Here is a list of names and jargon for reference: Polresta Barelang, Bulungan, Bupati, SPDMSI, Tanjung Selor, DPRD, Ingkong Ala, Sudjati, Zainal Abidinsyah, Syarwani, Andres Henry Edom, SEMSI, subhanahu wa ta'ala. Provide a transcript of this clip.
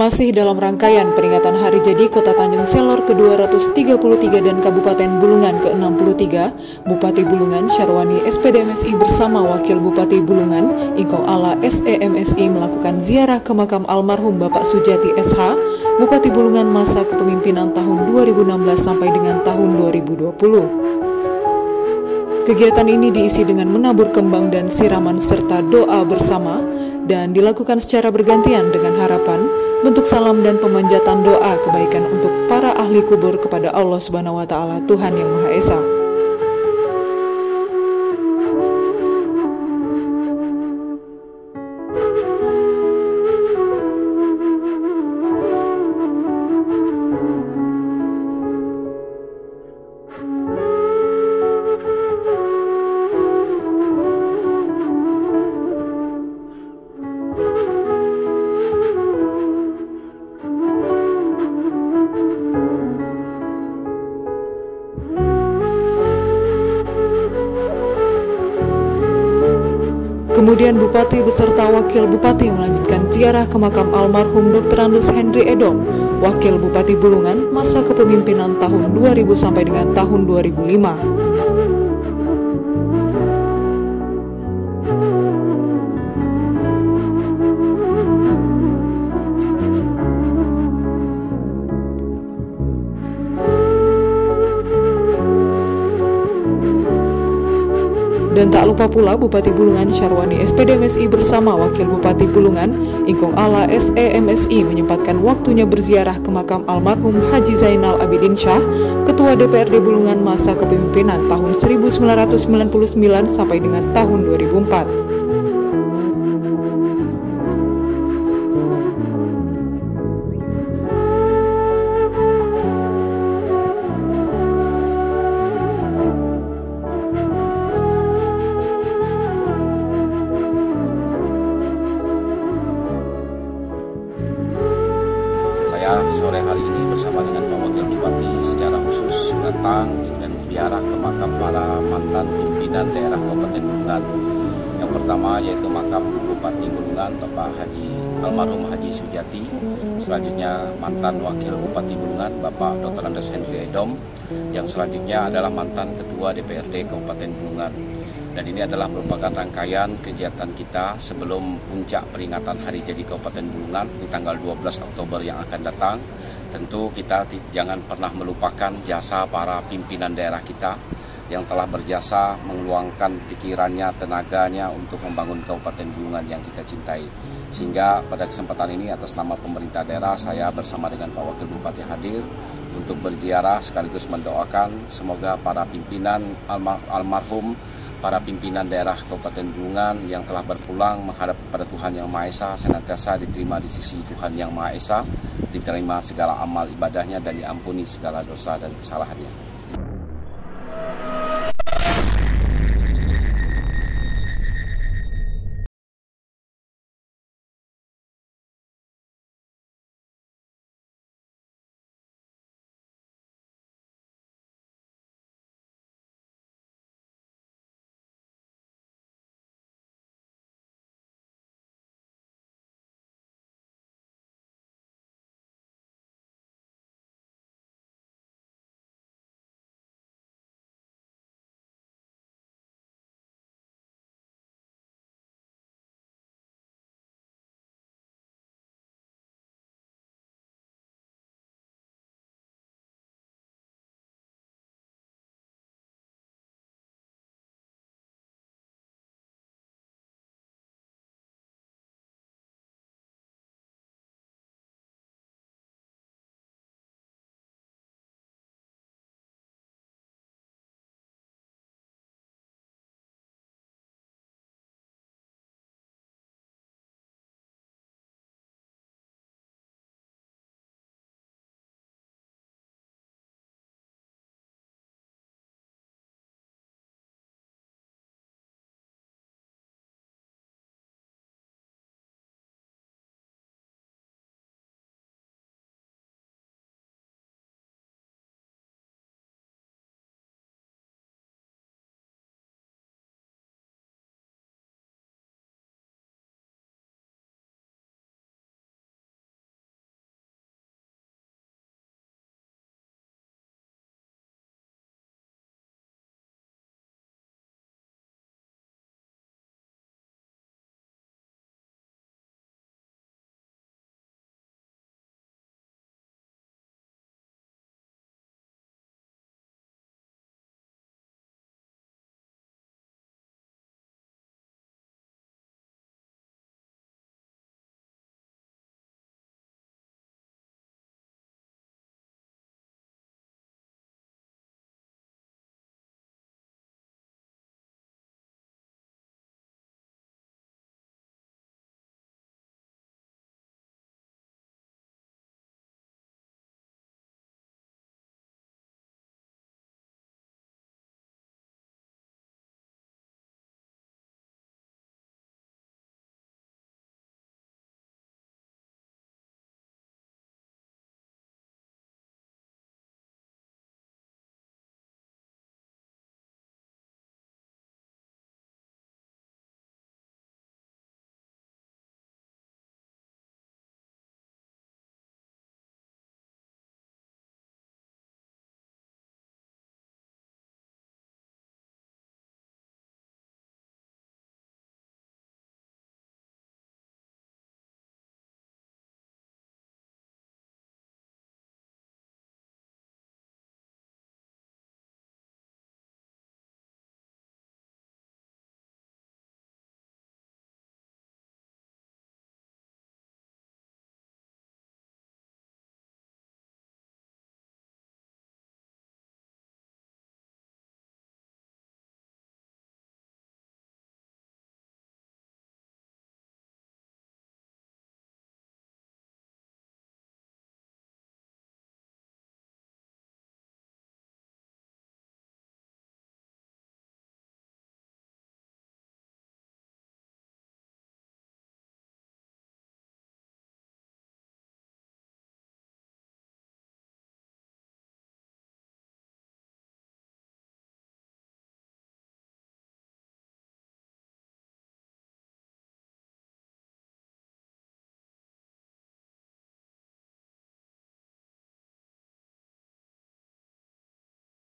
Masih dalam rangkaian peringatan Hari Jadi Kota Tanjung Selor ke-233 dan Kabupaten Bulungan ke-63, Bupati Bulungan Syarwani SPDMSI bersama Wakil Bupati Bulungan Ingkong Ala SEMSI melakukan ziarah ke makam almarhum Bapak Sudjati SH, Bupati Bulungan masa kepemimpinan tahun 2016 sampai dengan tahun 2020. Kegiatan ini diisi dengan menabur kembang dan siraman serta doa bersama dan dilakukan secara bergantian dengan harapan bentuk salam dan pemanjatan doa kebaikan untuk para ahli kubur kepada Allah Subhanahu wa Ta'ala, Tuhan Yang Maha Esa. Kemudian Bupati beserta Wakil Bupati melanjutkan ziarah ke makam almarhum Dr. Andres Henry Edom, Wakil Bupati Bulungan masa kepemimpinan tahun 2000 sampai dengan tahun 2005. Dan tak lupa pula Bupati Bulungan Syarwani SPDMSI bersama Wakil Bupati Bulungan Ingkong Ala SEMSI menyempatkan waktunya berziarah ke makam almarhum Haji Zainal Abidinsyah, Ketua DPRD Bulungan masa kepemimpinan tahun 1999 sampai dengan tahun 2004. Sore hari ini bersama dengan Pak Wakil Bupati secara khusus datang dan ziarah ke makam para mantan pimpinan daerah Kabupaten Bulungan. Yang pertama yaitu makam Bupati Bulungan Bapak Haji almarhum Haji Sudjati, selanjutnya mantan Wakil Bupati Bulungan Bapak Dr. Andres Henry Edom, yang selanjutnya adalah mantan Ketua DPRD Kabupaten Bulungan. Dan ini adalah merupakan rangkaian kegiatan kita sebelum puncak peringatan Hari Jadi Kabupaten Bulungan di tanggal 12 Oktober yang akan datang. Tentu kita jangan pernah melupakan jasa para pimpinan daerah kita yang telah berjasa mengeluangkan pikirannya, tenaganya untuk membangun Kabupaten Bulungan yang kita cintai. Sehingga pada kesempatan ini atas nama pemerintah daerah saya bersama dengan Pak Wakil Bupati hadir untuk berziarah sekaligus mendoakan semoga para pimpinan almarhum, para pimpinan daerah Kabupaten Bulungan yang telah berpulang menghadap kepada Tuhan Yang Maha Esa senantiasa diterima di sisi Tuhan Yang Maha Esa, diterima segala amal ibadahnya dan diampuni segala dosa dan kesalahannya.